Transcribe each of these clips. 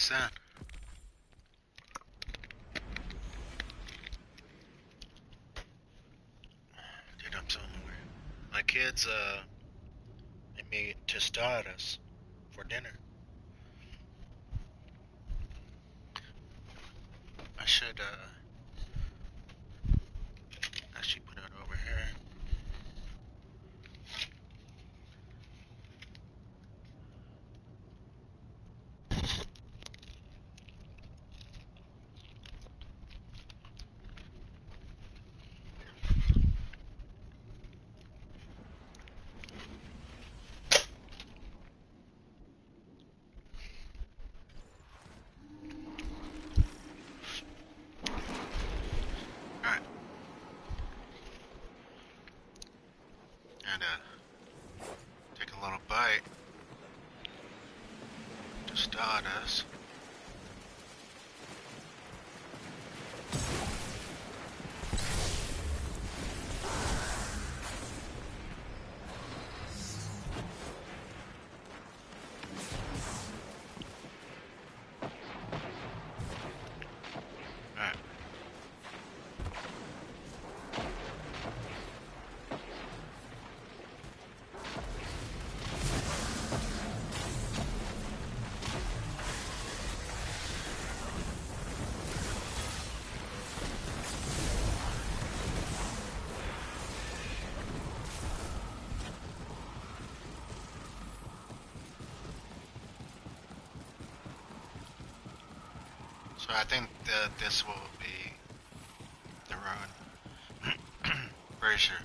PSN. Dude, I'm so hungry. My kids made me tostadas for dinner. I should actually put it over here. Us. So I think that this will be the road. Pretty sure.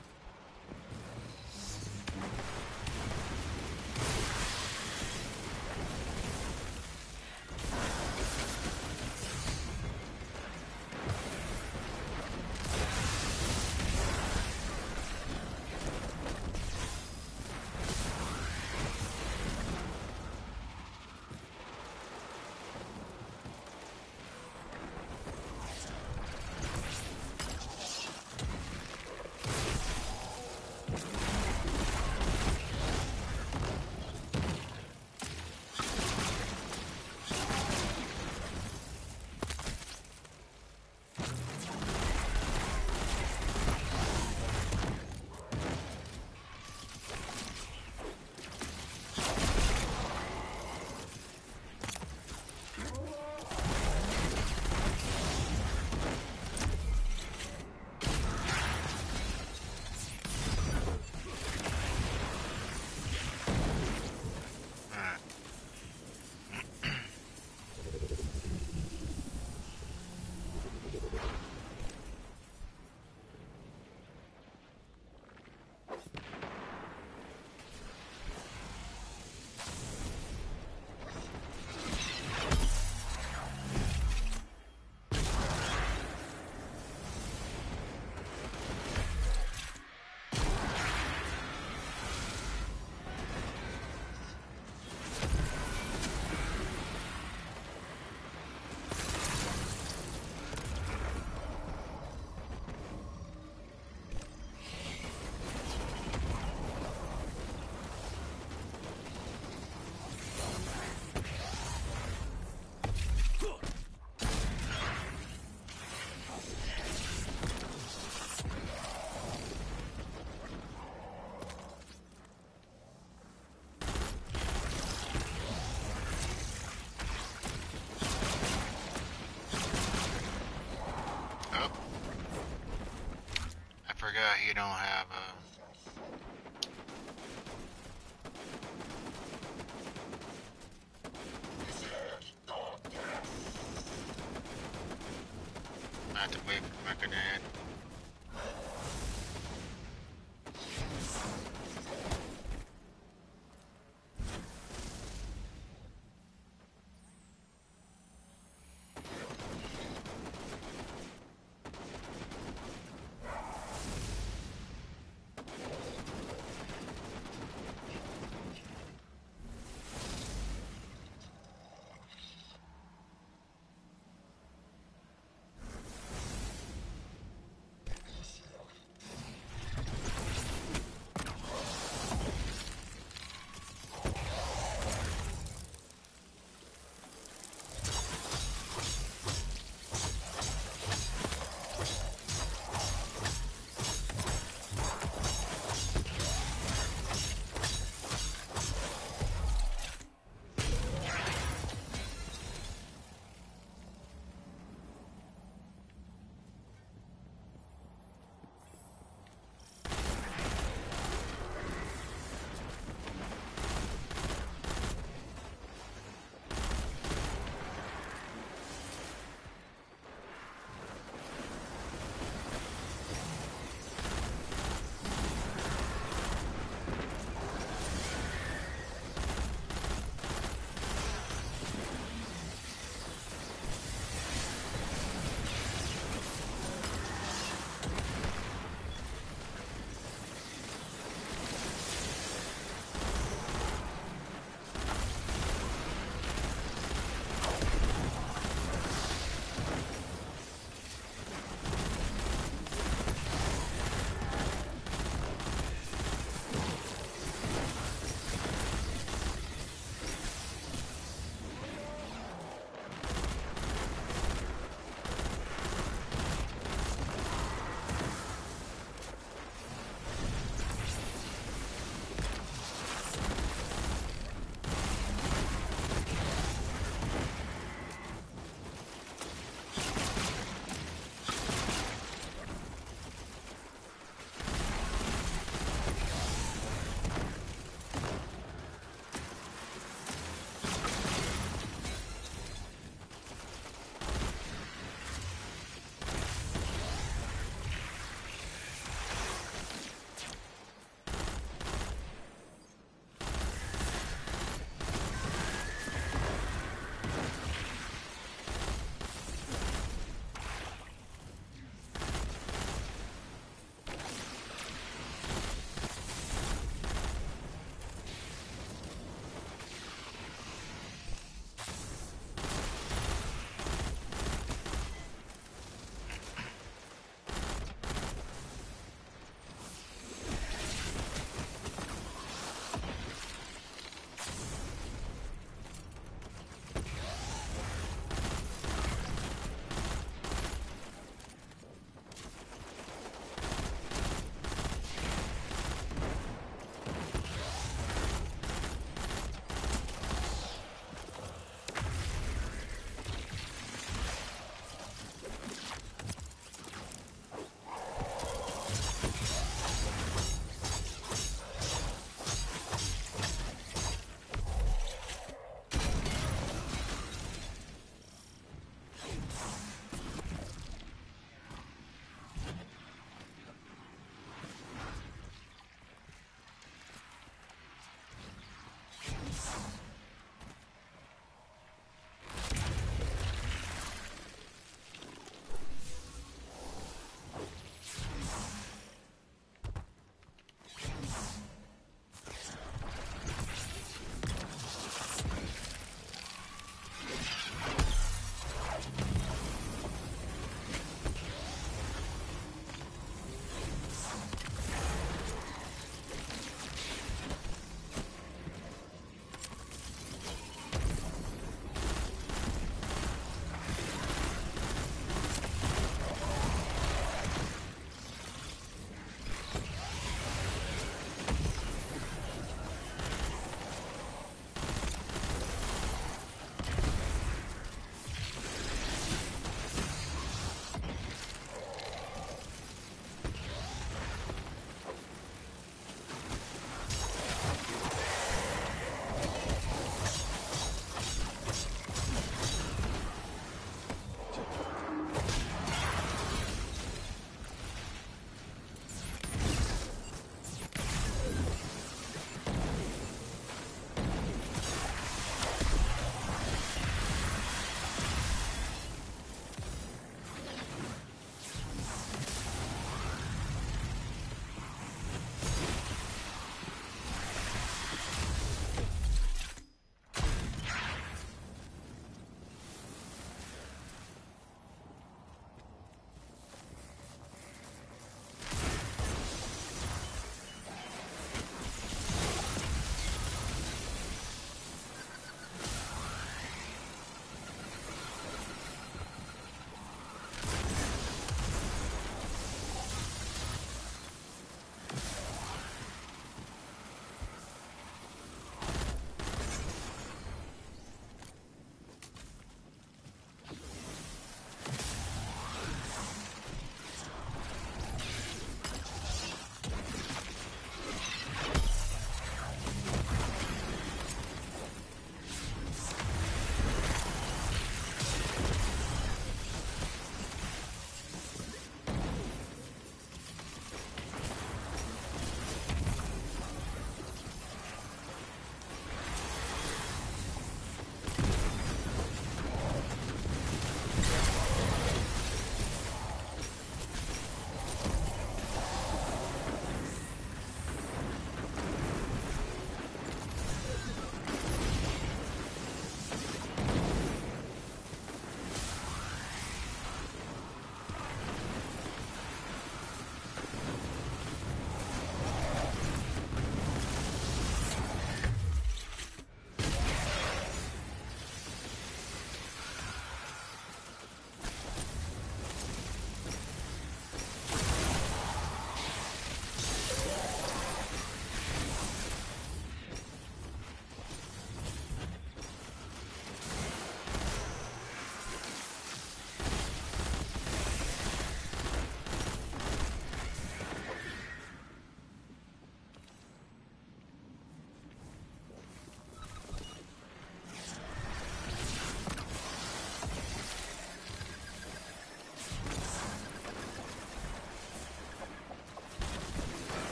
You don't have a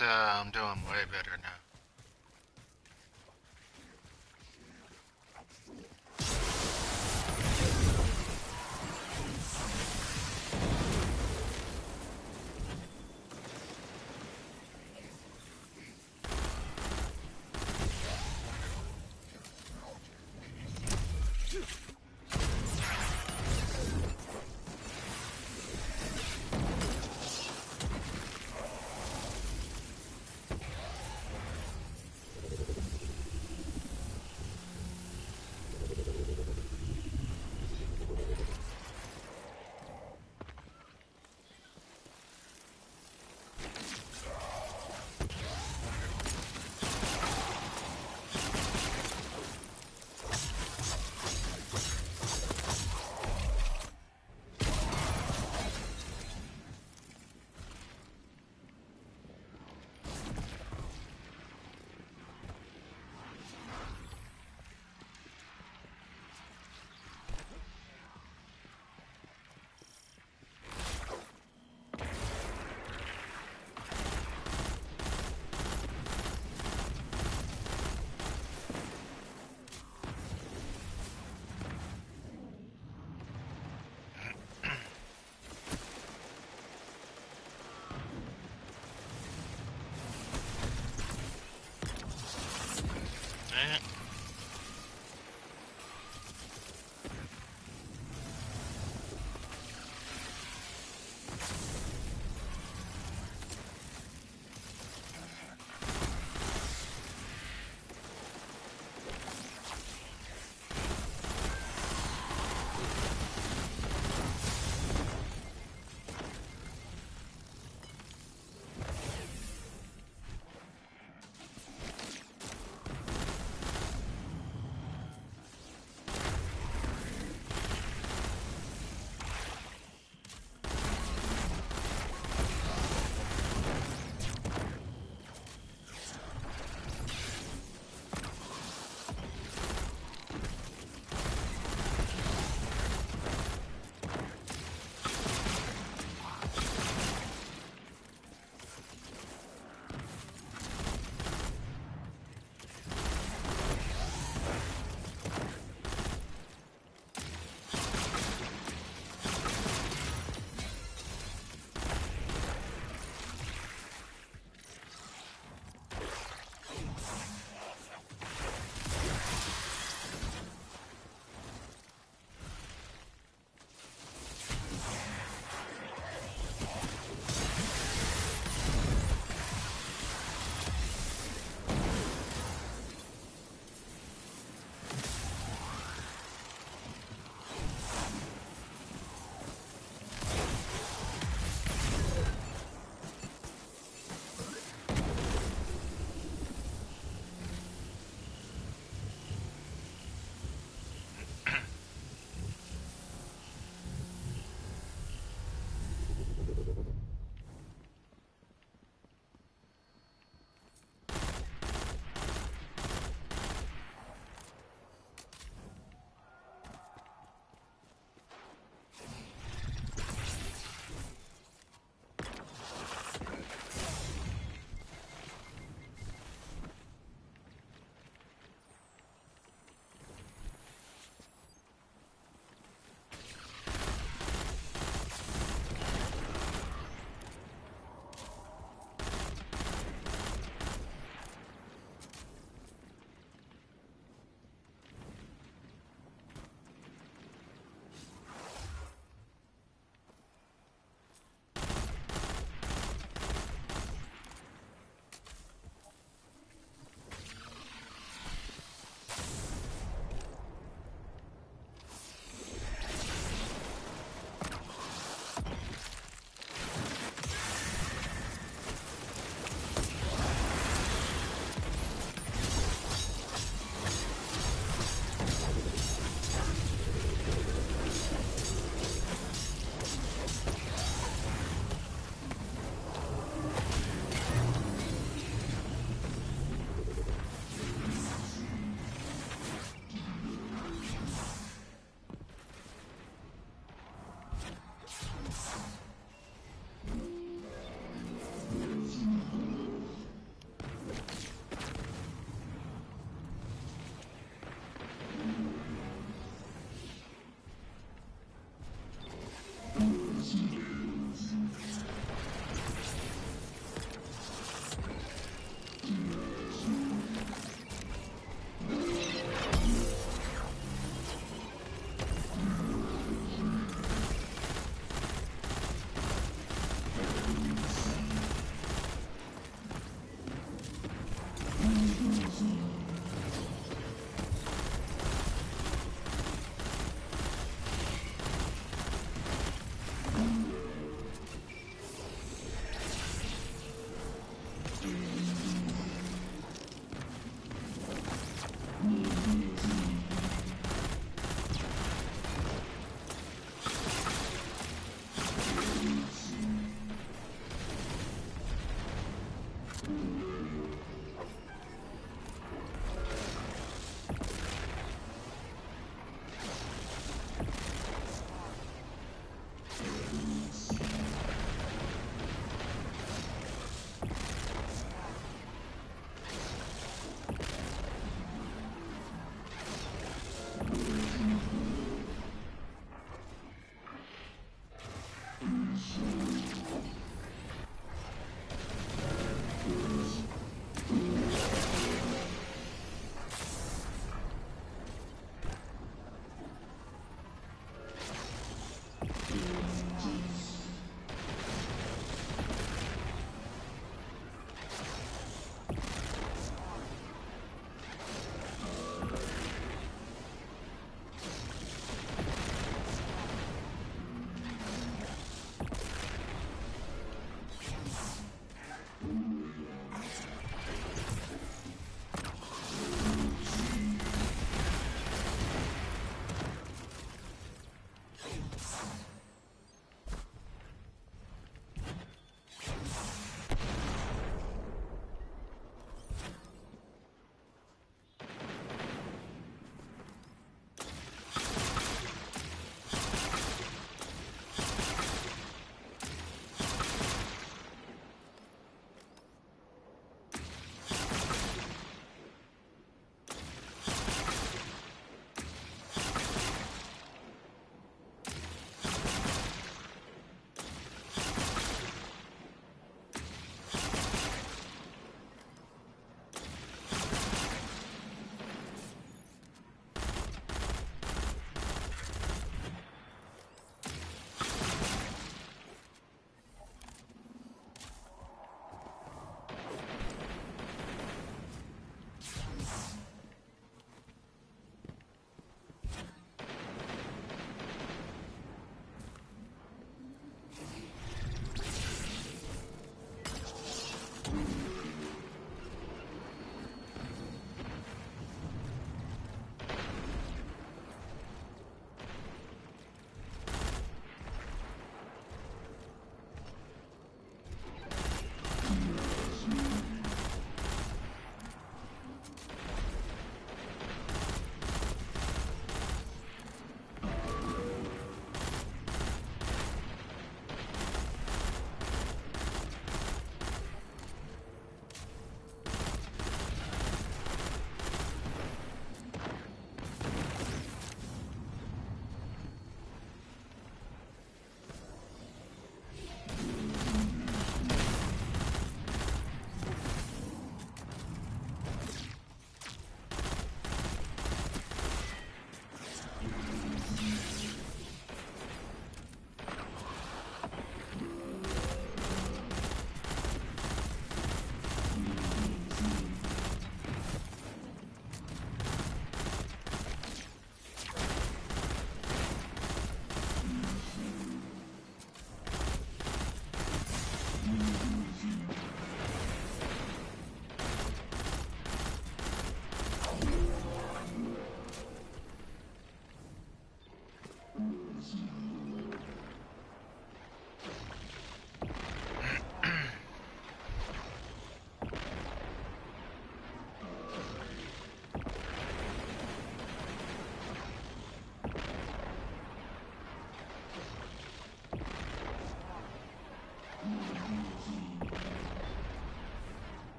but I'm doing way better now.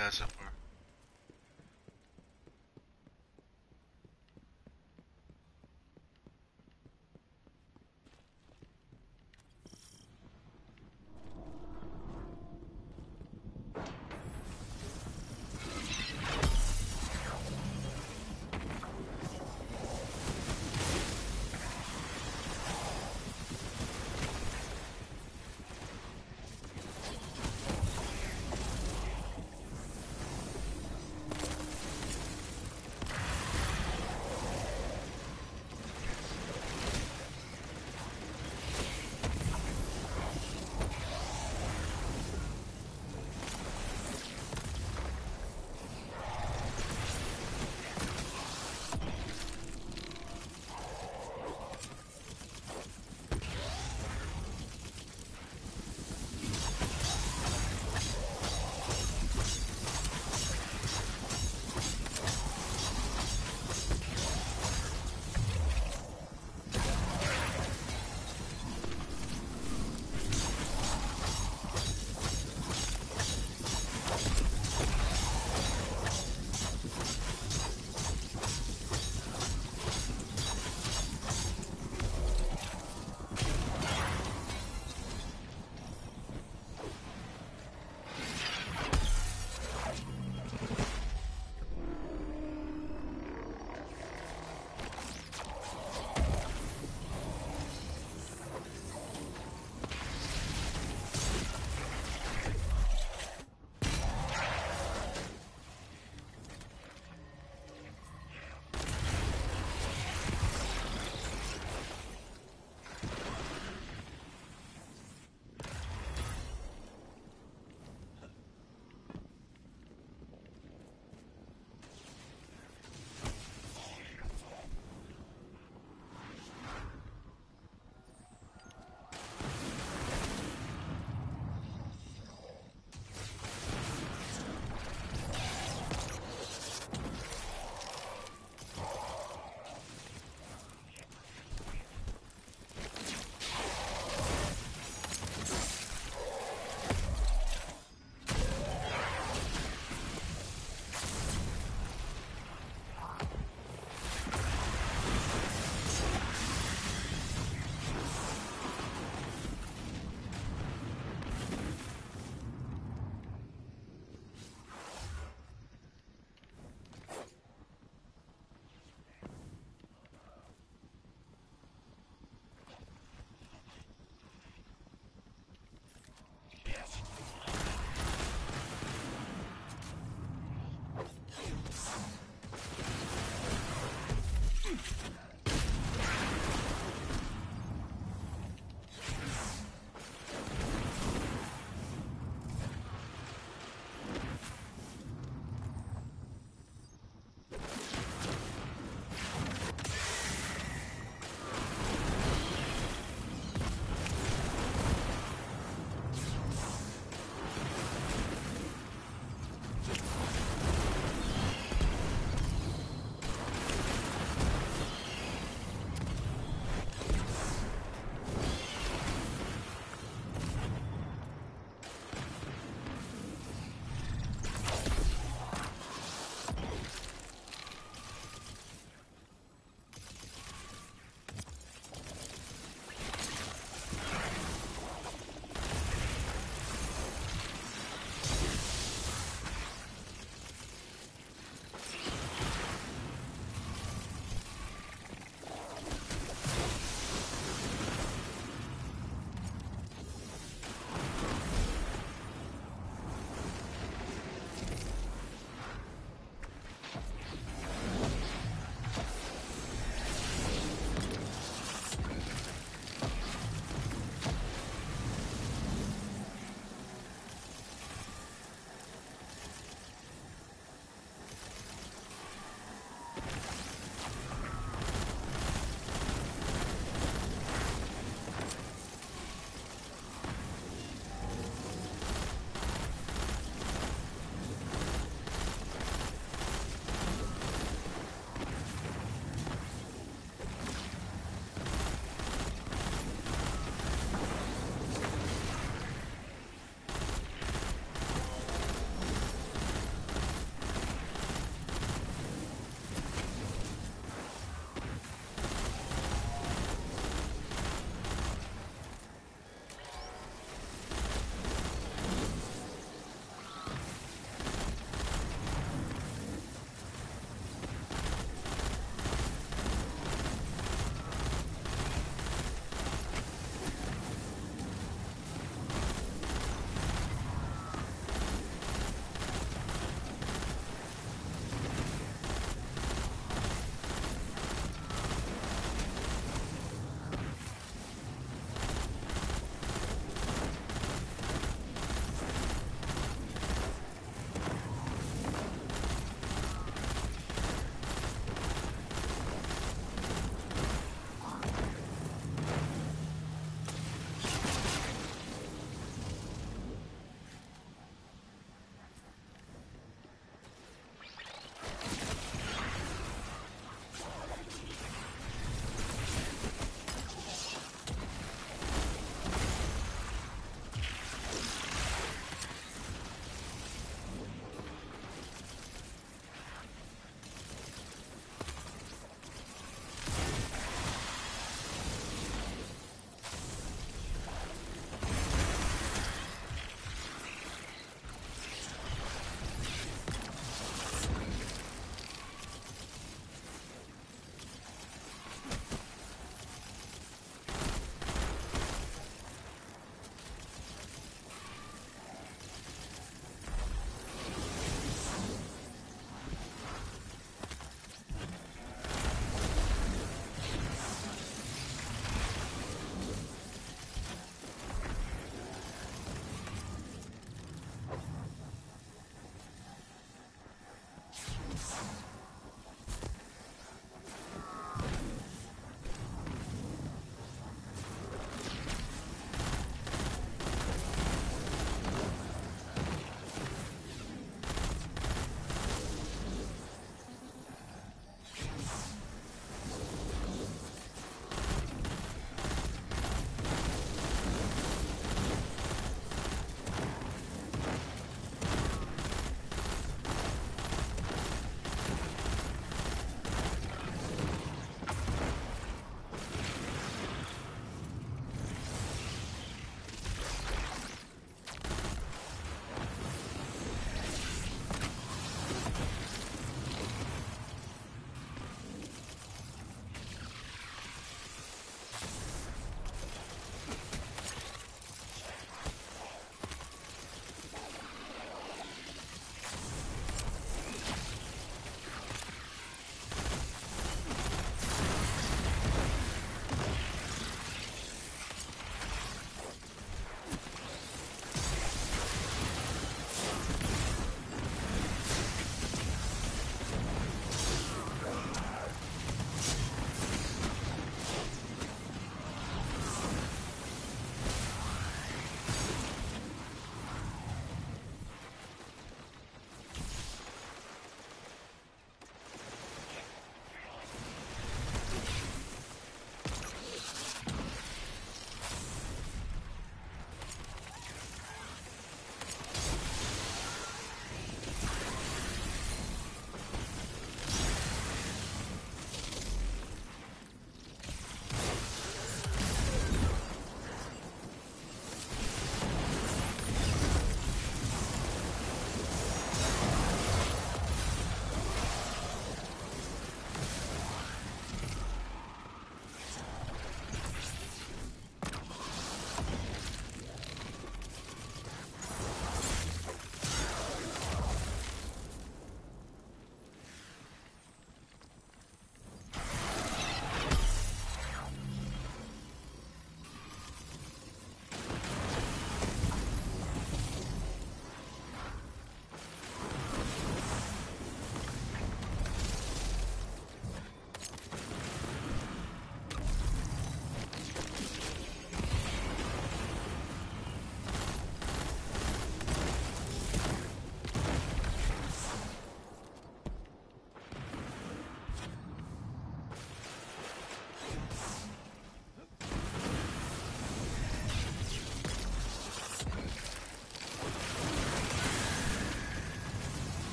bad so far.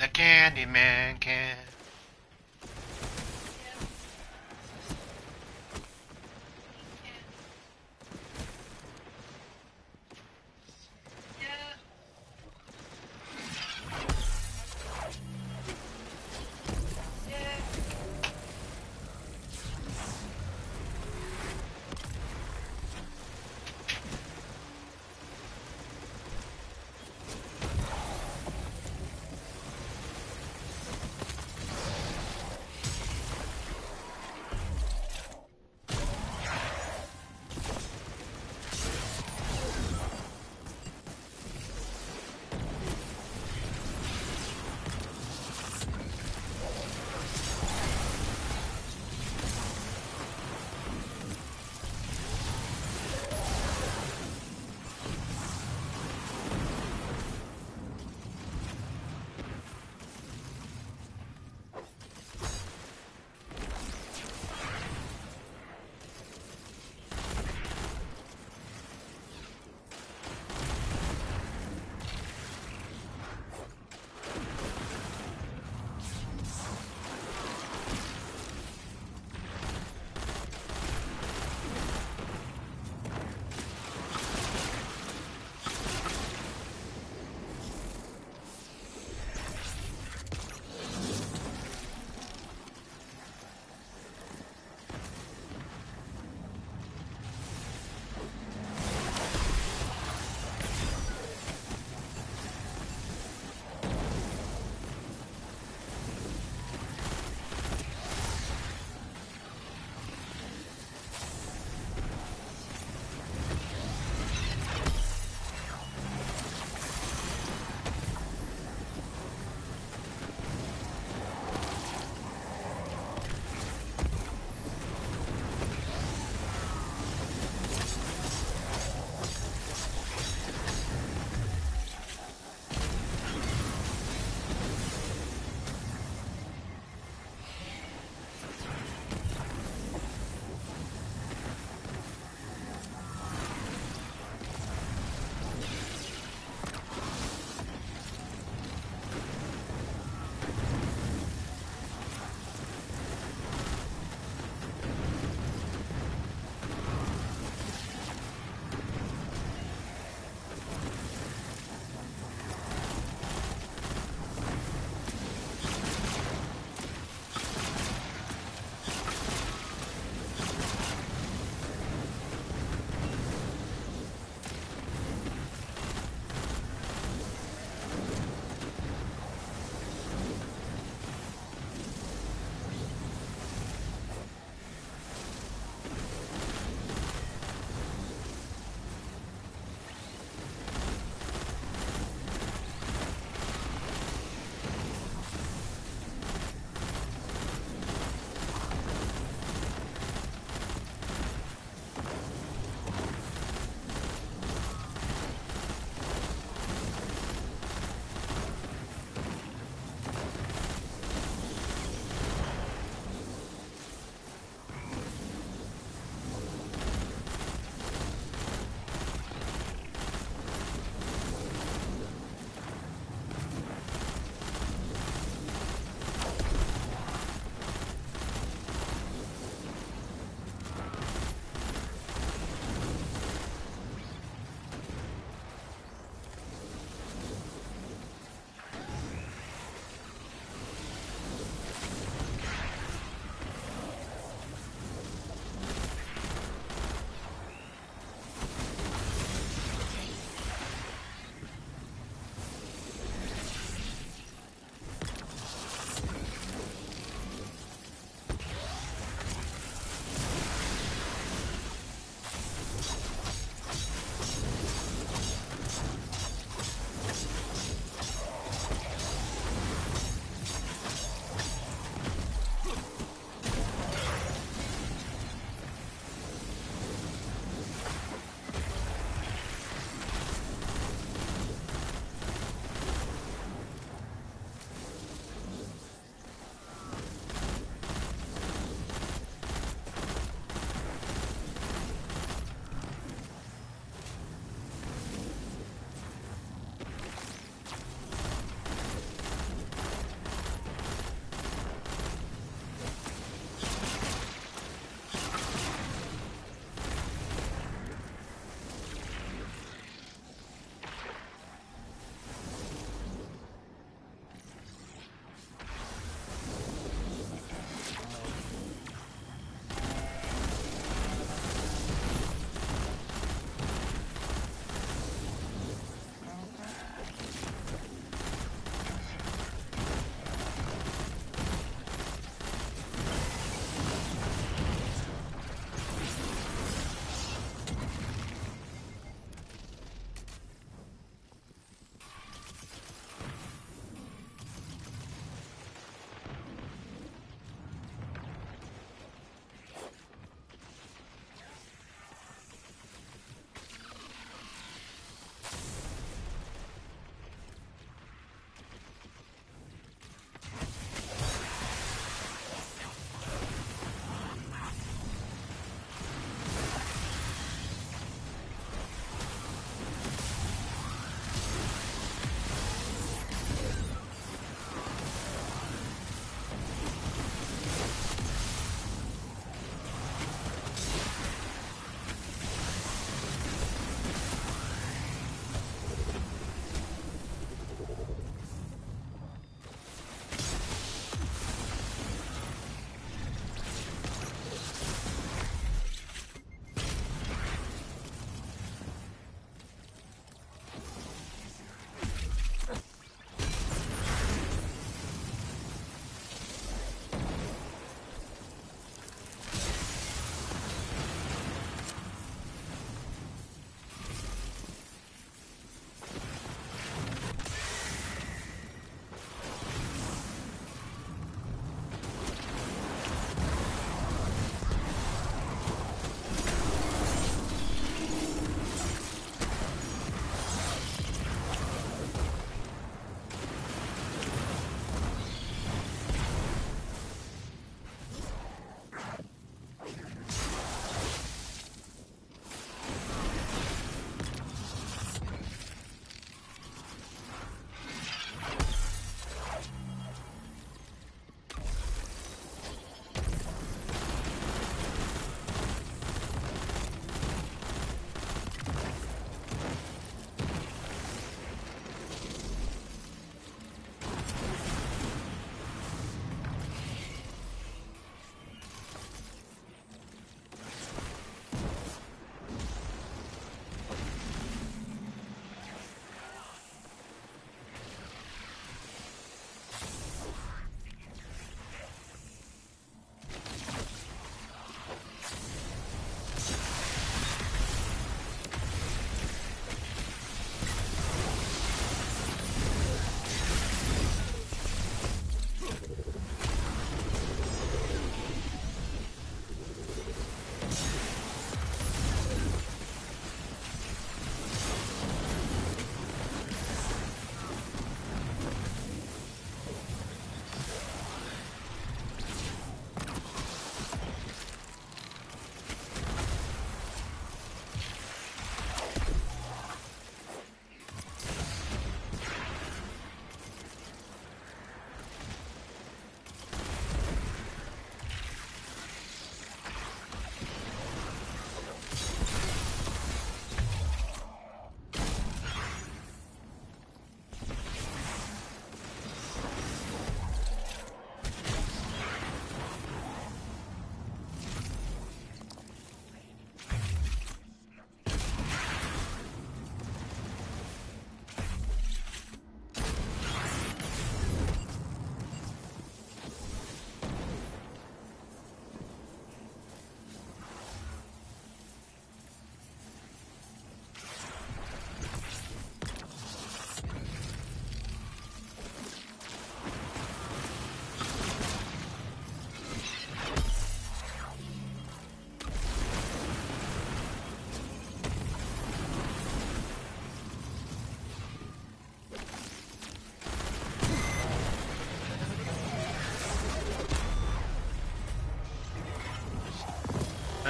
The Candyman can.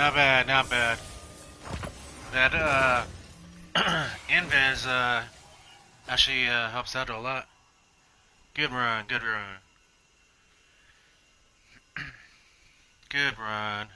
Not bad, not bad. That, Invis, actually, helps out a lot. Good run, good run. Good run.